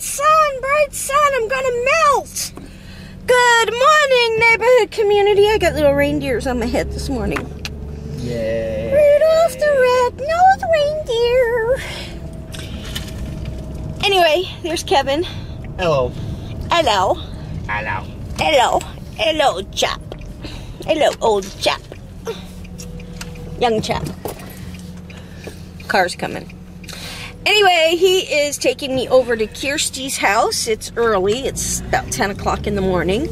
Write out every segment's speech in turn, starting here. Bright sun, I'm gonna melt. Good morning, neighborhood community. I got little reindeers on my head this morning. Yay. Rudolph the red-nosed reindeer. Anyway, there's Kevin. Hello. Hello. Hello. Hello. Hello, chap. Hello, old chap. Young chap. Car's coming. Anyway, he is taking me over to Kirsty's house. It's early. It's about 10 o'clock in the morning.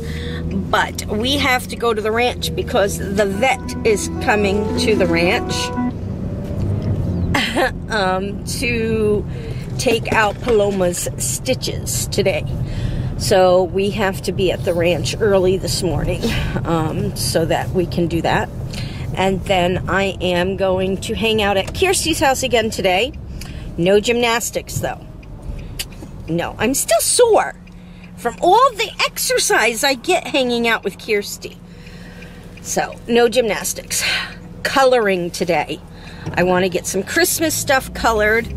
But we have to go to the ranch because the vet is coming to the ranch to take out Paloma's stitches today. So we have to be at the ranch early this morning so that we can do that. And then I am going to hang out at Kirsty's house again today. No gymnastics, though. No, I'm still sore from all the exercise I get hanging out with Kirsty. So, no gymnastics. Coloring today. I want to get some Christmas stuff colored.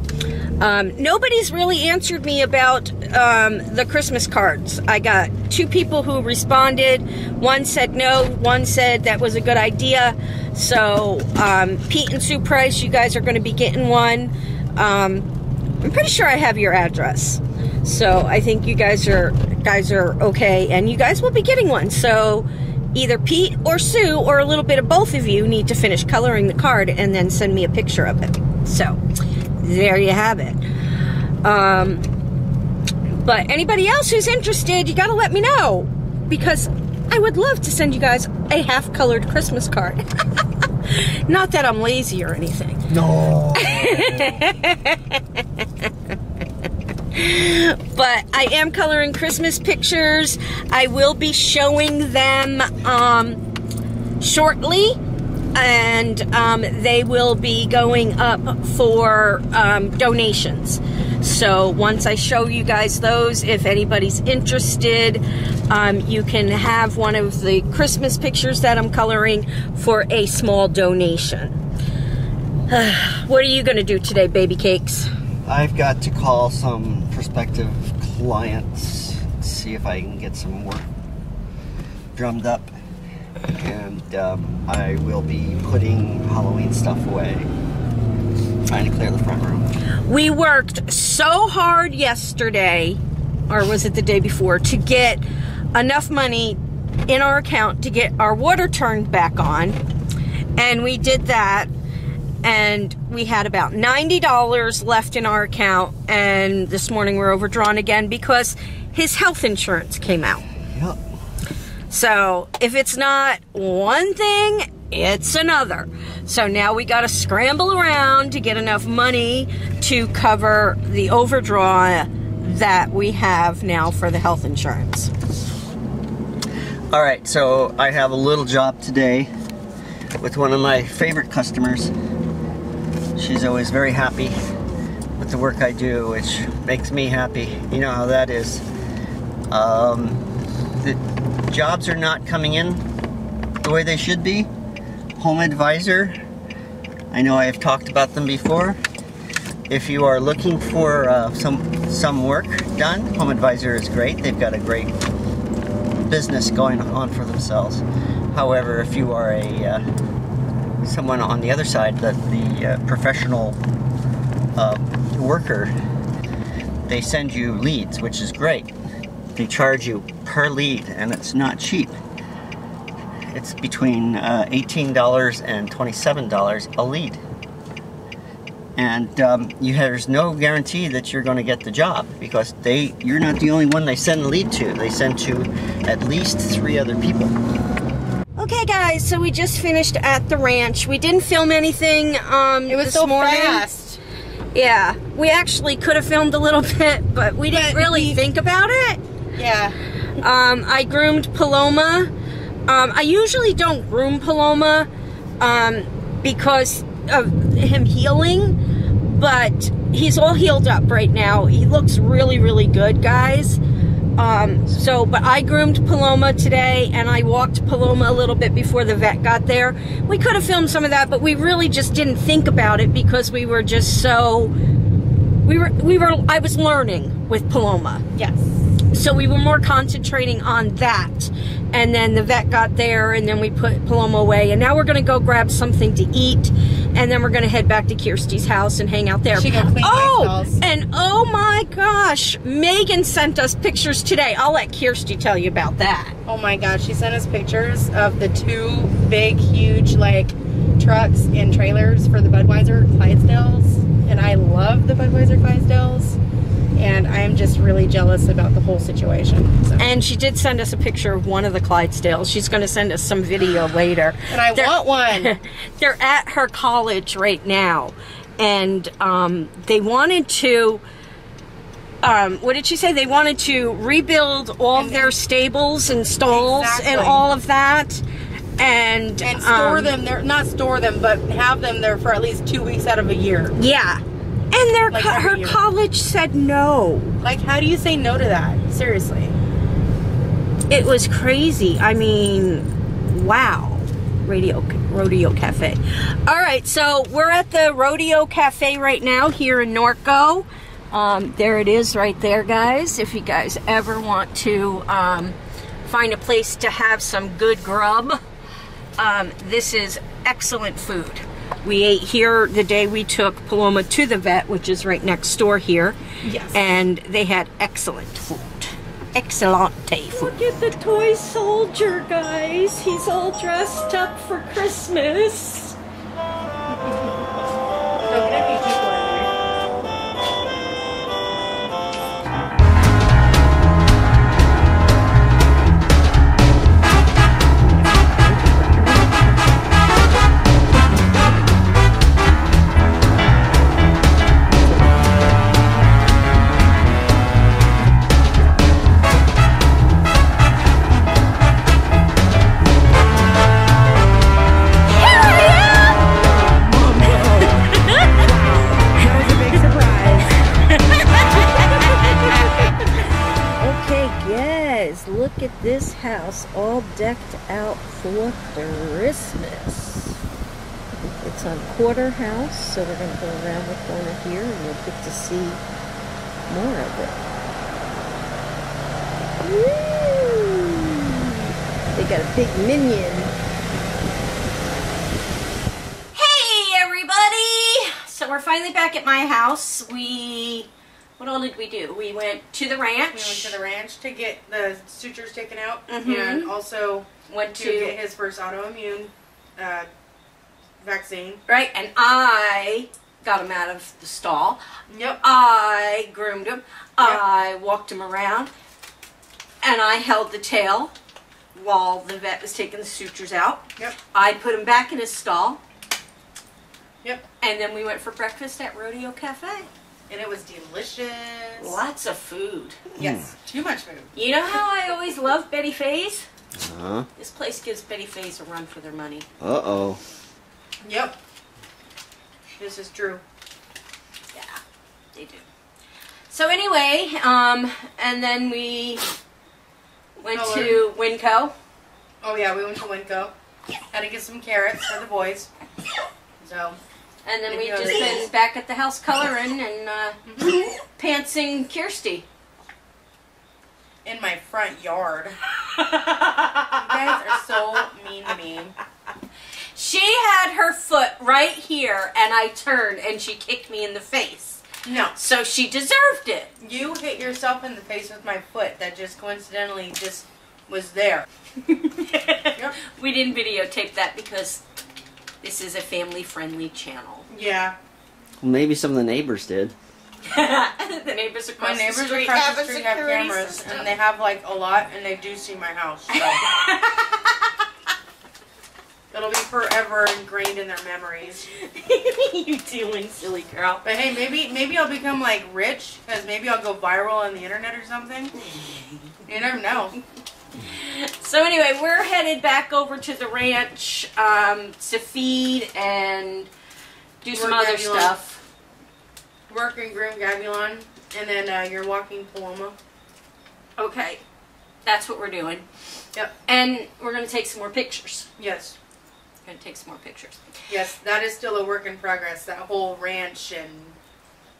Nobody's really answered me about the Christmas cards. I got two people who responded. One said no, one said that was a good idea. So, Pete and Sue Price, you guys are going to be getting one. I'm pretty sure I have your address, so I think you guys are okay, and you guys will be getting one. So either Pete or Sue or a little bit of both of you need to finish coloring the card and then send me a picture of it. So there you have it. But anybody else who's interested, you gotta let me know, because I would love to send you guys a half-colored Christmas card. Not that I'm lazy or anything. No. But I am coloring Christmas pictures. I will be showing them shortly, and they will be going up for donations. So once I show you guys those, if anybody's interested, you can have one of the Christmas pictures that I'm coloring for a small donation. What are you going to do today, baby cakes? I've got to call some prospective clients, see if I can get some work drummed up, and I will be putting Halloween stuff away. Trying to clear the front room. We worked so hard yesterday, or was it the day before, to get enough money in our account to get our water turned back on, and we did that, and we had about $90 left in our account, and this morning we're overdrawn again because his health insurance came out. Yep. So if it's not one thing, it's another. So now we gotta scramble around to get enough money to cover the overdraw that we have now for the health insurance. All right, so I have a little job today with one of my favorite customers. She's always very happy with the work I do, which makes me happy. You know how that is. The jobs are not coming in the way they should be. Home Advisor, I know I have talked about them before. If you are looking for some work done, Home Advisor is great. They've got a great business going on for themselves. However, if you are a someone on the other side, the professional worker, they send you leads, which is great. They charge you per lead, and it's not cheap. It's between $18 and $27 a lead. And there's no guarantee that you're going to get the job, because you're not the only one they send the lead to. They send to at least 3 other people. Okay, guys, so we just finished at the ranch. We didn't film anything It was so fast. Yeah, we actually could have filmed a little bit, but we didn't really think about it. Yeah. I groomed Paloma. I usually don't groom Paloma because of him healing, but he's all healed up right now. He looks really, really good, guys. But I groomed Paloma today, and I walked Paloma a little bit before the vet got there. We could have filmed some of that, but we really just didn't think about it because we were just so I was learning with Paloma. Yes. So we were more concentrating on that. And then the vet got there, and then we put Paloma away. And now we're going to go grab something to eat, and then we're going to head back to Kirsty's house and hang out there. She got clean house. And oh my gosh, Megan sent us pictures today. I'll let Kirsty tell you about that. Oh my gosh, she sent us pictures of the two big, huge, like, trucks and trailers for the Budweiser Clydesdales. And I love the Budweiser Clydesdales. And I'm just really jealous about the whole situation. So. And she did send us a picture of one of the Clydesdales. She's going to send us some video later. And I want one. They're at her college right now. And they wanted to, what did she say? They wanted to rebuild all of their stables and stalls and all of that. And store them there, not store them, but have them there for at least 2 weeks out of a year. Yeah. And their like her college said no. Like, how do you say no to that? Seriously. It was crazy. I mean, wow. Rodeo Cafe. All right, so we're at the Rodeo Cafe right now here in Norco. There it is right there, guys. If you guys ever want to find a place to have some good grub, this is excellent food. We ate here the day we took Paloma to the vet, which is right next door here. Yes. And they had excellent food. Excellent food. Look at the toy soldier, guys. He's all dressed up for Christmas. This house all decked out for Christmas. It's on quarter house, so we're going to go around the corner here and we'll get to see more of it. Woo! They got a big minion. Hey everybody! So we're finally back at my house. What all did we do? We went to the ranch. We went to the ranch to get the sutures taken out, and also went to get his first autoimmune vaccine. Right, and I got him out of the stall. Yep. I groomed him. Yep. I walked him around, and I held the tail while the vet was taking the sutures out. Yep. I put him back in his stall. Yep. And then we went for breakfast at Rodeo Cafe. And it was delicious. Lots of food. Yes, too much food. You know how I always love Betty Faye's? Uh-huh. This place gives Betty Faye's a run for their money. Uh-oh. Yep. This is true. Yeah, they do. So anyway, and then we went to Winco. Oh yeah, we went to Winco. Had to get some carrots for the boys. So... And then we've just been back at the house coloring and pantsing Kirsty. In my front yard. You guys are so mean to me. She had her foot right here and I turned and she kicked me in the face. No. So she deserved it. You hit yourself in the face with my foot that just coincidentally just was there. Yep. We didn't videotape that because... This is a family-friendly channel. Yeah. Well, maybe some of the neighbors did. The neighbors across the street, have cameras, system. And they have, like, a lot, and they do see my house. So. It'll be forever ingrained in their memories. You dealing, silly girl. But hey, maybe I'll become, like, rich, because maybe I'll go viral on the internet or something. You never know. So anyway, we're headed back over to the ranch to feed and do some other stuff. Work and groom Gavulon, and then you're walking Paloma. Okay, that's what we're doing. Yep. And we're going to take some more pictures. Yes. We're going to take some more pictures. Yes, that is still a work in progress, that whole ranch and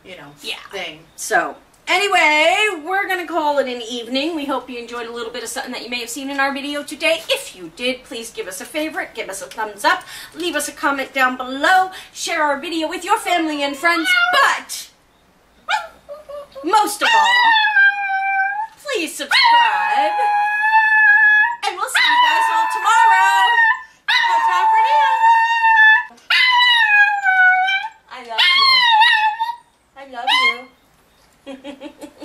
you know, thing. So anyway, we're going to call it an evening. We hope you enjoyed a little bit of something that you may have seen in our video today. If you did, please give us a favorite, give us a thumbs up, leave us a comment down below, share our video with your family and friends, but most of all, please subscribe, and we'll see you guys all tomorrow. Ta-ta for now. I love you. I love you.